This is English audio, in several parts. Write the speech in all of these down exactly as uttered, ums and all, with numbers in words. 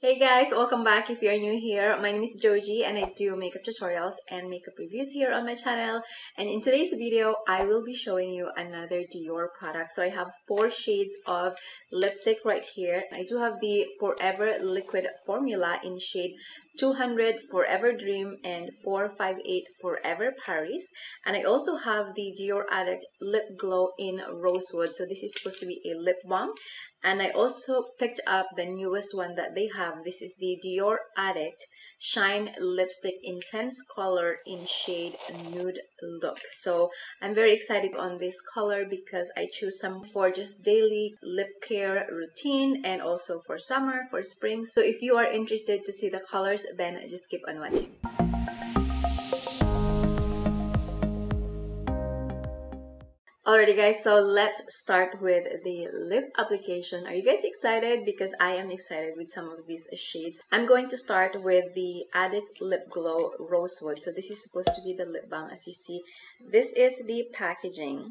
Hey guys, welcome back. If you're new here, my name is Joji and I do makeup tutorials and makeup reviews here on my channel. And in today's video, I will be showing you another Dior product. So I have four shades of lipstick right here. I do have the Forever Liquid Formula in shade two hundred Forever Dream and four five eight Forever Paris. And I also have the Dior Addict Lip Glow in Rosewood. So this is supposed to be a lip balm. And I also picked up the newest one that they have. This is the Dior Addict Shine Lipstick Intense Color in shade Nude Look. So I'm very excited on this color because I choose some for just daily lip care routine and also for summer, for spring. So if you are interested to see the colors, then just keep on watching. Alrighty guys, so let's start with the lip application. Are you guys excited? Because I am excited with some of these shades. I'm going to start with the Addict Lip Glow Rosewood. So this is supposed to be the lip balm as you see. This is the packaging.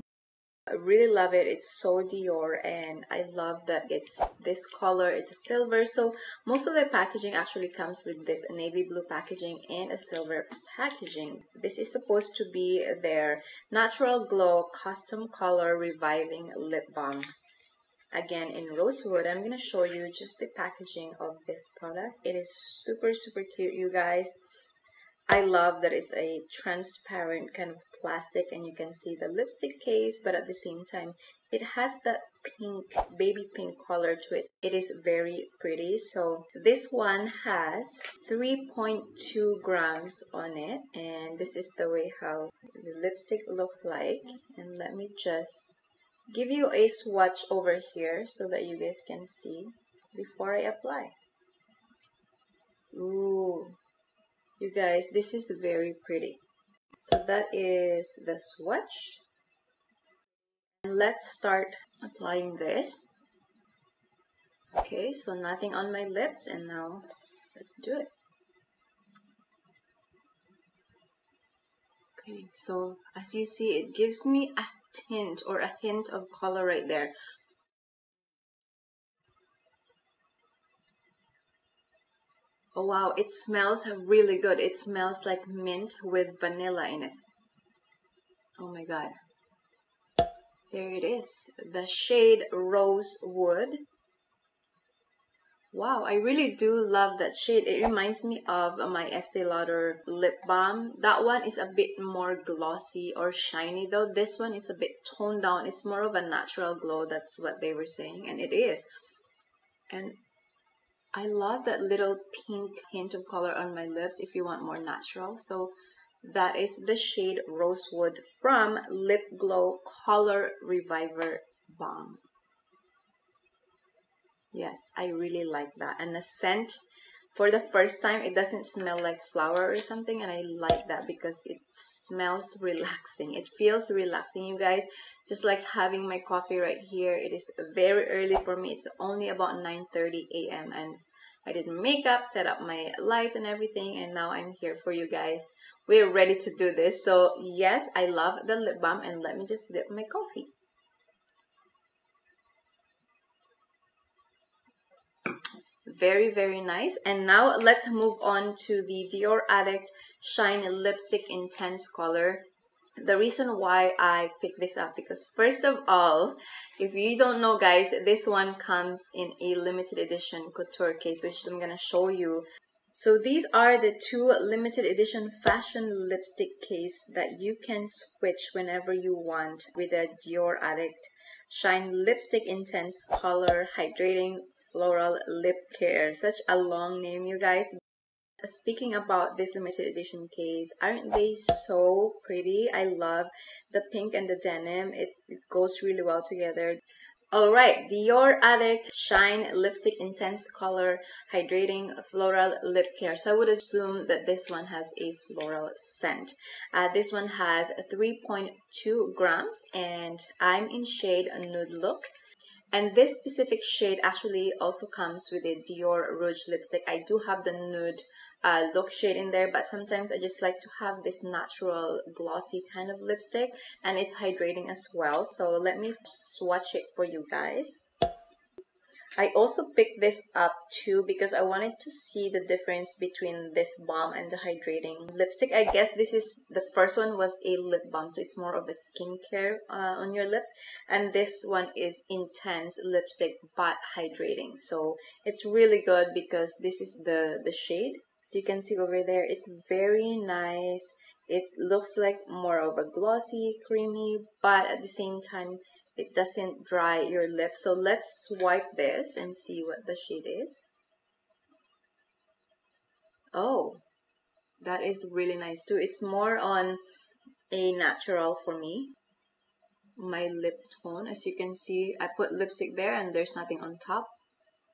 I really love it. It's so Dior and I love that it's this color. It's a silver. So most of the packaging actually comes with this navy blue packaging and a silver packaging. This is supposed to be their Natural Glow Custom Color Reviving Lip Balm. Again in Rosewood. I'm going to show you just the packaging of this product. It is super super cute, you guys. I love that it's a transparent kind of plastic and you can see the lipstick case, but at the same time it has that pink, baby pink color to it. It is very pretty. So this one has three point two grams on it, and this is the way how the lipstick looks like. And let me just give you a swatch over here so that you guys can see before I apply. Ooh. You guys, this is very pretty. So that is the swatch. And let's start applying this. Okay, so nothing on my lips, and now let's do it. Okay, so as you see, it gives me a tint or a hint of color right there. Oh wow, it smells really good. It smells like mint with vanilla in it. Oh my god. There it is. The shade Rosewood. Wow, I really do love that shade. It reminds me of my Estee Lauder lip balm. That one is a bit more glossy or shiny though. This one is a bit toned down. It's more of a natural glow. That's what they were saying, and it is. And I love that little pink hint of color on my lips if you want more natural. So that is the shade Rosewood from Lip Glow Color Reviver Balm. Yes, I really like that. And the scent, for the first time, it doesn't smell like flower or something. And I like that because it smells relaxing. It feels relaxing, you guys. Just like having my coffee right here. It is very early for me. It's only about nine thirty a m And I did makeup, set up my lights and everything, and now I'm here for you guys. We're ready to do this. So yes, I love the lip balm, and let me just sip my coffee. Very, very nice. And now let's move on to the Dior Addict Shine Lipstick Intense Color. The reason why I picked this up because first of all, if you don't know guys, this one comes in a limited edition couture case, which I'm gonna show you. So these are the two limited edition fashion lipstick case that you can switch whenever you want with a Dior Addict Shine Lipstick Intense Color Hydrating Floral Lip Care. Such a long name, you guys. Speaking about this limited edition case, aren't they so pretty? I love the pink and the denim. It, it goes really well together. Alright, Dior Addict Shine Lipstick Intense Color Hydrating Floral Lip Care. So I would assume that this one has a floral scent. Uh, this one has three point two grams and I'm in shade Nude Look. And this specific shade actually also comes with a Dior Rouge lipstick. I do have the Nude uh, Look shade in there, but sometimes I just like to have this natural glossy kind of lipstick, and it's hydrating as well. So let me swatch it for you guys. I also picked this up too because I wanted to see the difference between this balm and the hydrating lipstick. I guess this is, the first one was a lip balm, so it's more of a skincare uh, on your lips. And this one is intense lipstick but hydrating. So it's really good because this is the, the shade. So you can see over there, it's very nice. It looks like more of a glossy, creamy, but at the same time, it doesn't dry your lips. So let's swipe this and see what the shade is. Oh, that is really nice too. It's more on a natural for me. My lip tone, as you can see, I put lipstick there and there's nothing on top.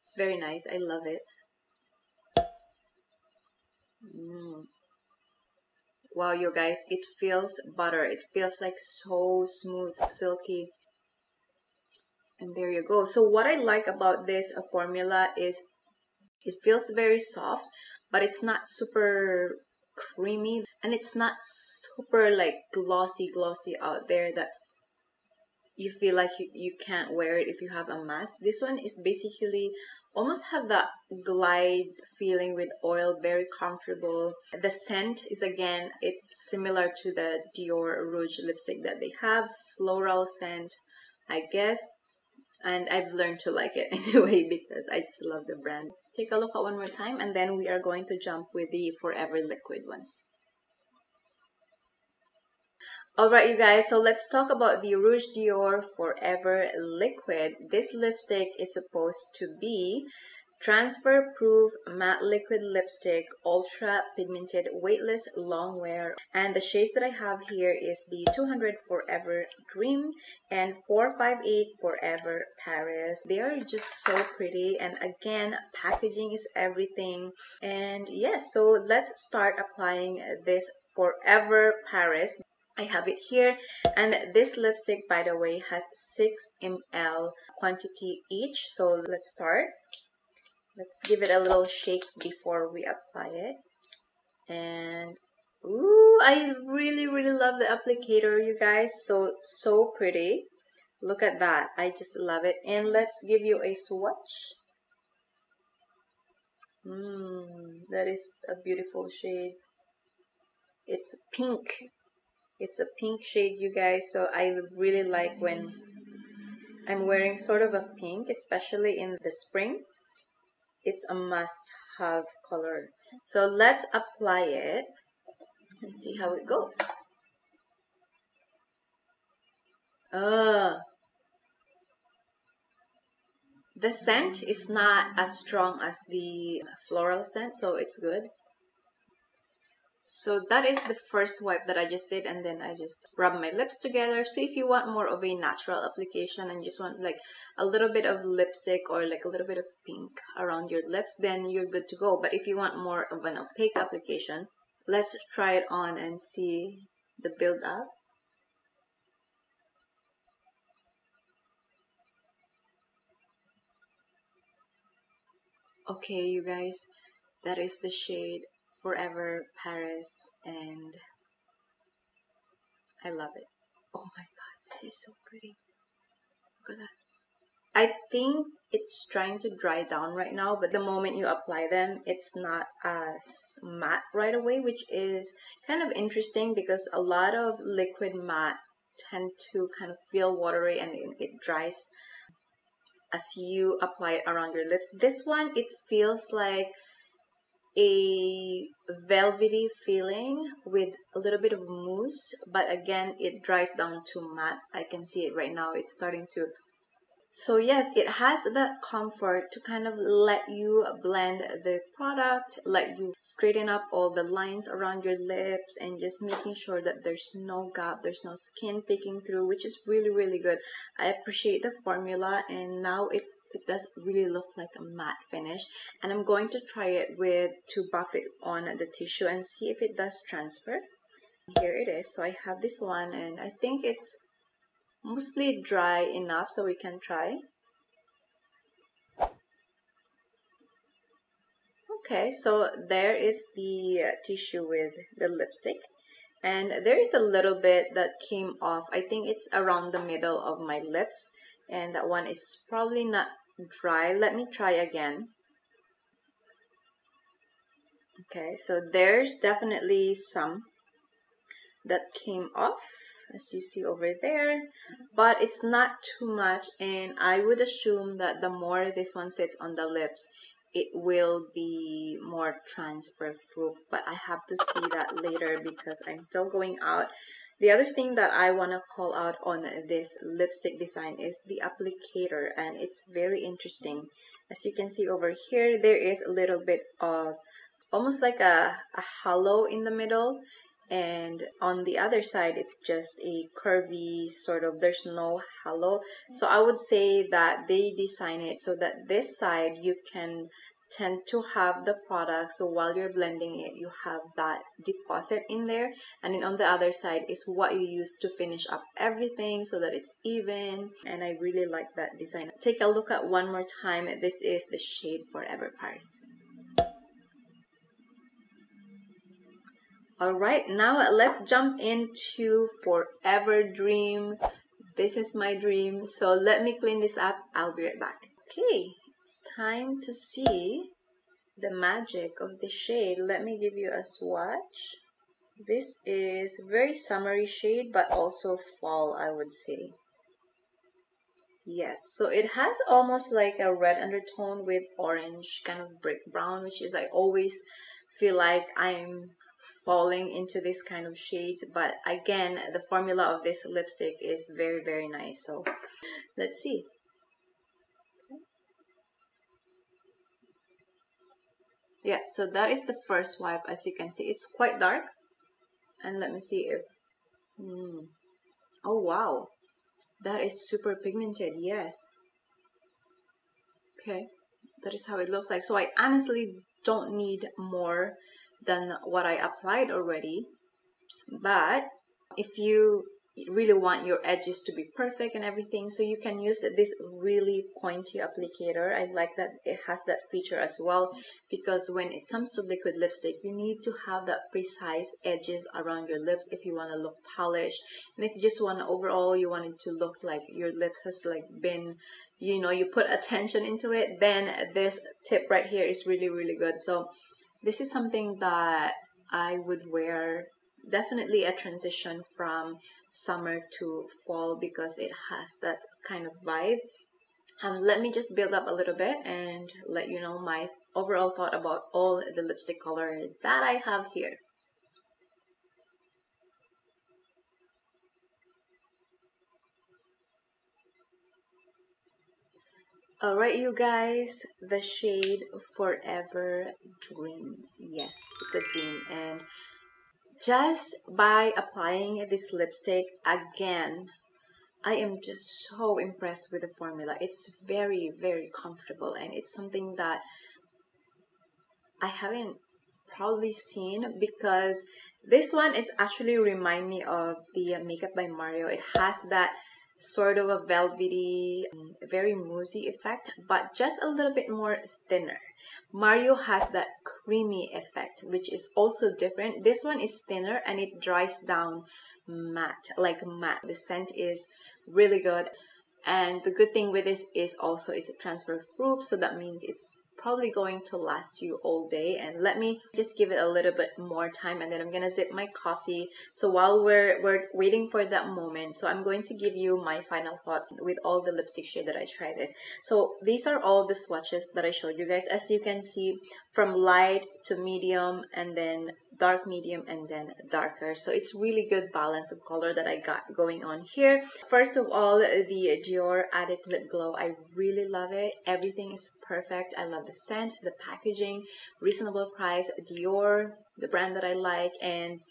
It's very nice. I love it. Mm. Wow, you guys, it feels butter. It feels like so smooth, silky. And there you go. So what I like about this uh, formula is it feels very soft, but it's not super creamy and it's not super like glossy glossy out there that you feel like you, you can't wear it if you have a mask. This one is basically almost have that glide feeling with oil, very comfortable. The scent is, again, it's similar to the Dior Rouge lipstick that they have, floral scent, I guess. And I've learned to like it anyway because I just love the brand. Take a look at one more time and then we are going to jump with the Forever Liquid ones. Alright you guys, so let's talk about the Rouge Dior Forever Liquid. This lipstick is supposed to be transfer proof matte liquid lipstick, ultra pigmented, weightless, long wear, and the shades that I have here is the two hundred Forever Dream and four five eight Forever Paris. They are just so pretty, and again, packaging is everything. And yes, yeah, so let's start applying this Forever Paris. I have it here, and this lipstick, by the way, has six milliliters quantity each. So let's start. Let's give it a little shake before we apply it. And ooh, I really really love the applicator, you guys. So so pretty. Look at that. I just love it. And let's give you a swatch. Mmm, that is a beautiful shade. It's pink. It's a pink shade, you guys. So I really like when I'm wearing sort of a pink, especially in the spring. It's a must-have color. So let's apply it and see how it goes. Uh, the scent is not as strong as the floral scent, so it's good. So that is the first wipe that I just did, and then I just rub my lips together. So if you want more of a natural application and just want like a little bit of lipstick or like a little bit of pink around your lips, then you're good to go. But if you want more of an opaque application, let's try it on and see the build up. Okay, you guys, that is the shade Forever Paris, and I love it. Oh my god, this is so pretty. Look at that. I think it's trying to dry down right now, but the moment you apply them, it's not as matte right away, which is kind of interesting because a lot of liquid matte tend to kind of feel watery and it dries as you apply it around your lips. This one, it feels like a velvety feeling with a little bit of mousse, but again it dries down to matte. I can see it right now, it's starting to. So yes, it has that comfort to kind of let you blend the product, let you straighten up all the lines around your lips, and just making sure that there's no gap, there's no skin peeking through, which is really really good. I appreciate the formula, and now it It does really look like a matte finish, and I'm going to try it with to buff it on the tissue and see if it does transfer. Here it is. So I have this one, and I think it's mostly dry enough, so we can try. Okay, so there is the tissue with the lipstick, and there is a little bit that came off. I think it's around the middle of my lips, and that one is probably not dry. Let me try again. Okay, so there's definitely some that came off, as you see over there, but it's not too much, and I would assume that the more this one sits on the lips, it will be more transfer proof, but I have to see that later because I'm still going out. The other thing that I want to call out on this lipstick design is the applicator, and it's very interesting. As you can see over here, there is a little bit of almost like a, a hollow in the middle, and on the other side it's just a curvy sort of, there's no hollow. So I would say that they design it so that this side you can tend to have the product, so while you're blending it you have that deposit in there, and then on the other side is what you use to finish up everything so that it's even, and I really like that design. Take a look at one more time. This is the shade Forever Paris. Alright, now let's jump into Forever Dream. This is my dream. So let me clean this up. I'll be right back. Okay, it's time to see the magic of the shade. Let me give you a swatch. This is very summery shade, but also fall, I would say. Yes, so it has almost like a red undertone with orange kind of brick brown, which is I always feel like I'm falling into this kind of shades, but again the formula of this lipstick is very very nice. So let's see. Yeah, so that is the first swipe. As you can see, it's quite dark, and let me see if mm. Oh wow, that is super pigmented. Yes, okay, that is how it looks like. So I honestly don't need more than what I applied already, but if you really want your edges to be perfect and everything, so you can use this really pointy applicator. I like that it has that feature as well, because when it comes to liquid lipstick you need to have that precise edges around your lips if you want to look polished, and if you just want to overall you want it to look like your lips has like been, you know, you put attention into it, then this tip right here is really really good. So this is something that I would wear, definitely a transition from summer to fall, because it has that kind of vibe. Um, let me just build up a little bit and let you know my overall thought about all the lipstick color that I have here. Alright you guys, the shade Forever Dream. Yes, it's a dream, and just by applying this lipstick again, I am just so impressed with the formula. It's very very comfortable, and it's something that I haven't probably seen, because this one is actually remind me of the Makeup by Mario. It has that sort of a velvety, very moussey effect, but just a little bit more thinner. Mario has that creamy effect, which is also different. This one is thinner and it dries down matte, like matte. The scent is really good, and the good thing with this is also it's a transfer proof, so that means it's probably going to last you all day. And let me just give it a little bit more time, and then I'm gonna sip my coffee. So while we're, we're waiting for that moment, so I'm going to give you my final thought with all the lipstick shade that I tried this. So these are all the swatches that I showed you guys. As you can see, from light to medium, and then dark medium, and then darker. So it's really good balance of color that I got going on here. First of all, the Dior Addict Lip Glow. I really love it. Everything is perfect. I love the scent, the packaging, reasonable price, Dior, the brand that I like, and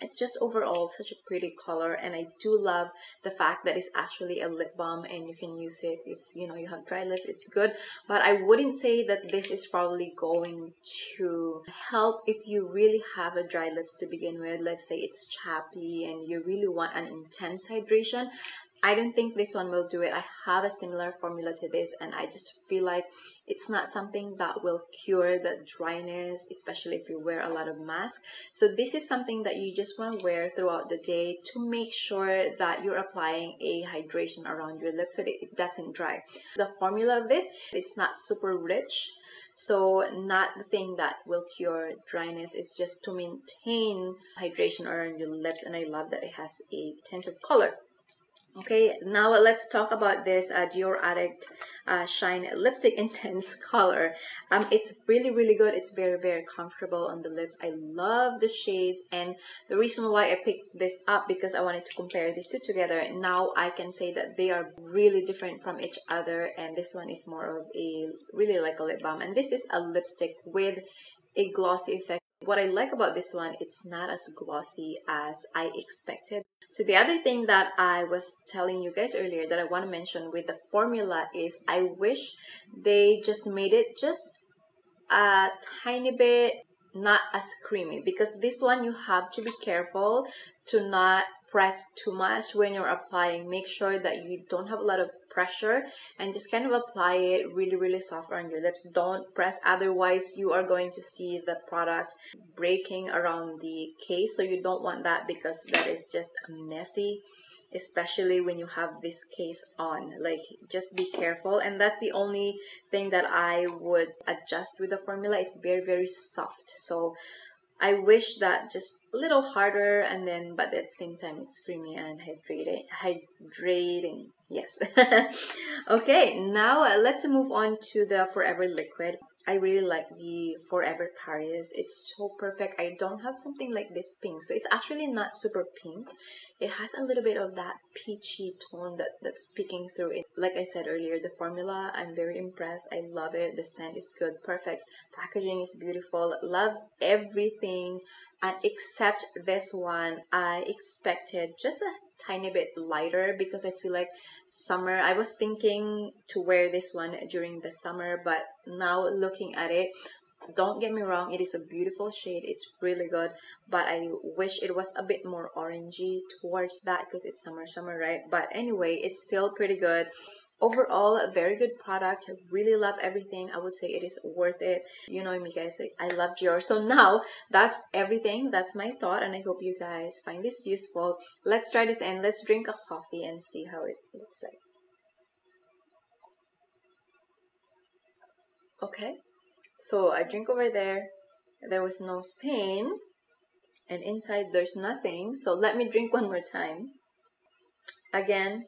it's just overall such a pretty color. And I do love the fact that it's actually a lip balm, and you can use it if you know you have dry lips. It's good, but I wouldn't say that this is probably going to help if you really have a dry lips to begin with. Let's say it's chappy and you really want an intense hydration. I don't think this one will do it. I have a similar formula to this, and I just feel like it's not something that will cure the dryness, especially if you wear a lot of mask. So this is something that you just want to wear throughout the day to make sure that you're applying a hydration around your lips so that it doesn't dry. The formula of this, it's not super rich, so not the thing that will cure dryness. It's just to maintain hydration around your lips, and I love that it has a tint of color. Okay, now let's talk about this uh, Dior Addict uh, Shine Lipstick Intense Color. Um, it's really, really good. It's very, very comfortable on the lips. I love the shades, and the reason why I picked this up because I wanted to compare these two together. Now I can say that they are really different from each other, and this one is more of a, really like a lip balm. And this is a lipstick with a glossy effect. What I like about this one, it's not as glossy as I expected. So the other thing that I was telling you guys earlier that I want to mention with the formula is I wish they just made it just a tiny bit not as creamy, because this one you have to be careful to not press too much when you're applying. Make sure that you don't have a lot of pressure and just kind of apply it really, really soft on your lips. Don't press, otherwise you are going to see the product breaking around the case, so you don't want that, because that is just messy, especially when you have this case on. Like, just be careful, and that's the only thing that I would adjust with the formula. It's very, very soft, so I wish that just a little harder, and then but at the same time it's creamy and hydrating hydrating yes. Okay, now let's move on to the Forever Liquid. I really like the Forever Paris. It's so perfect. I don't have something like this pink, so it's actually not super pink. It has a little bit of that peachy tone that, that's peeking through it. Like I said earlier, the formula, I'm very impressed. I love it. The scent is good, perfect. Packaging is beautiful. Love everything. And except this one, I expected just a tiny bit lighter, because I feel like summer, I was thinking to wear this one during the summer, but now looking at it, don't get me wrong, it is a beautiful shade, it's really good, but I wish it was a bit more orangey towards that, because it's summer summer right? But anyway, it's still pretty good. Overall, a very good product. I really love everything. I would say it is worth it. You know me, guys, like I love Dior. So now that's everything. That's my thought, and I hope you guys find this useful. Let's try this and let's drink a coffee and see how it looks like. Okay, so I drink over there. There was no stain, and inside there's nothing. So let me drink one more time. Again,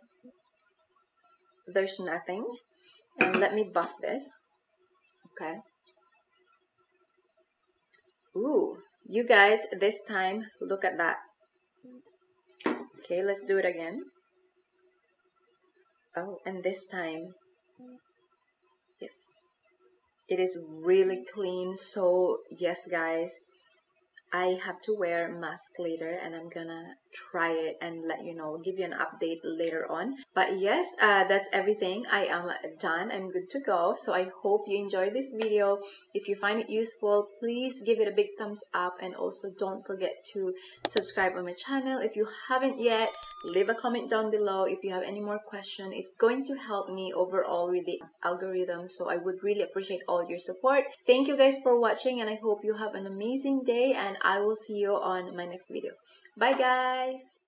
there's nothing, and let me buff this. Okay. Ooh, you guys, this time look at that. Okay, let's do it again. Oh, and this time, yes, it is really clean. So yes, guys, I have to wear mask later, and I'm gonna try it and let you know, give you an update later on. But yes, uh, that's everything. I am done. I'm good to go. So I hope you enjoyed this video. If you find it useful, please give it a big thumbs up, and also don't forget to subscribe on my channel if you haven't yet. Leave a comment down below if you have any more questions. It's going to help me overall with the algorithm, so I would really appreciate all your support. Thank you guys for watching, and I hope you have an amazing day, and I will see you on my next video. Bye guys!